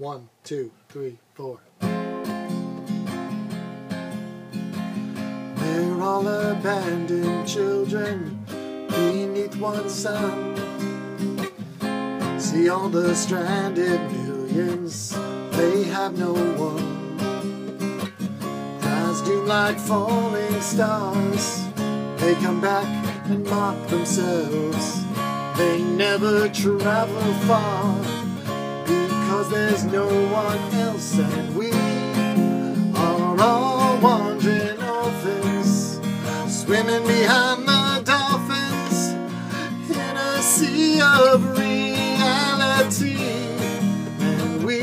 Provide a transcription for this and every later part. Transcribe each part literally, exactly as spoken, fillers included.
One, two, three, four. We're all abandoned children beneath one sun. See all the stranded millions, they have no one. As do like falling stars, they come back and mock themselves. They never travel far, because there's no one else, and we are all wandering orphans, swimming behind the dolphins, in a sea of reality. And we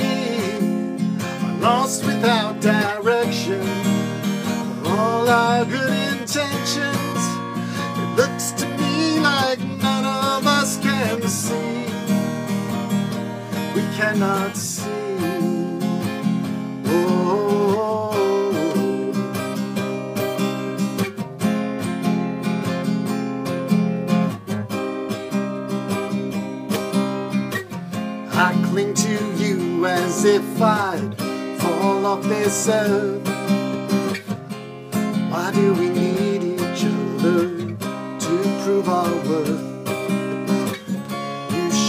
are lost without direction, for all our good intentions. It looks to me like none of us can see. We cannot see. Oh, I cling to you as if I'd fall off this earth. Why do we need each other to prove our worth?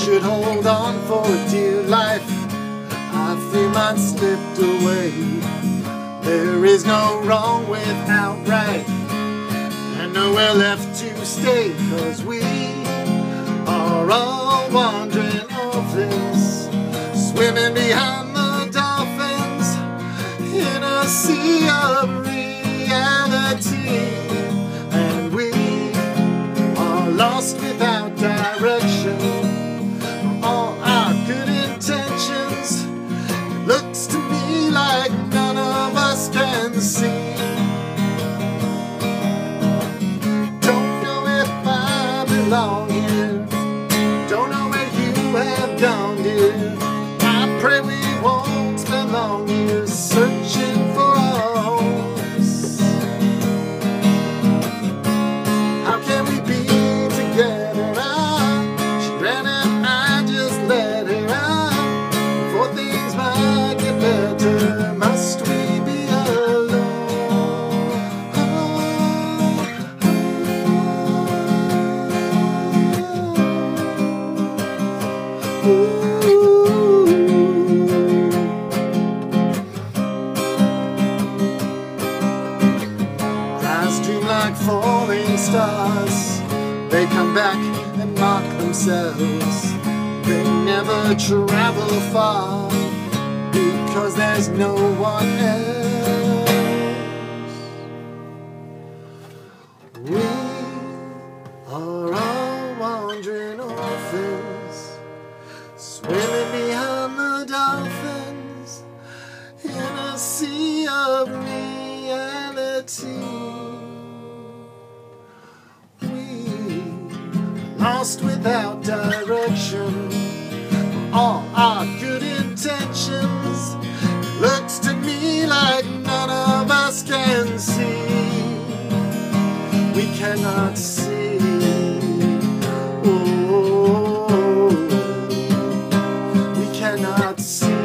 Should hold on for dear life. I feel mine slipped away. There is no wrong without right, and nowhere left to stay. 'Cause we are all wandering orphans, swimming behind the dolphins, in a sea of reality. And we are lost without direction. Looks to me like none of us can see. Don't know if I belong here. Don't know where you have gone, dear. I pray we won't spend long years searching for our homes. How can we be together? I, she ran and I just let her out. Before things might better, must we be alone? Oh, oh, oh. Cries dream like falling stars, they come back and mock themselves. They never travel far, because there's no one else. We are all wandering orphans, swimming behind the dolphins, in a sea of reality. We are lost without direction, for all our good intentions. Looks to me like none of us can see. We cannot see. Oh, we cannot see.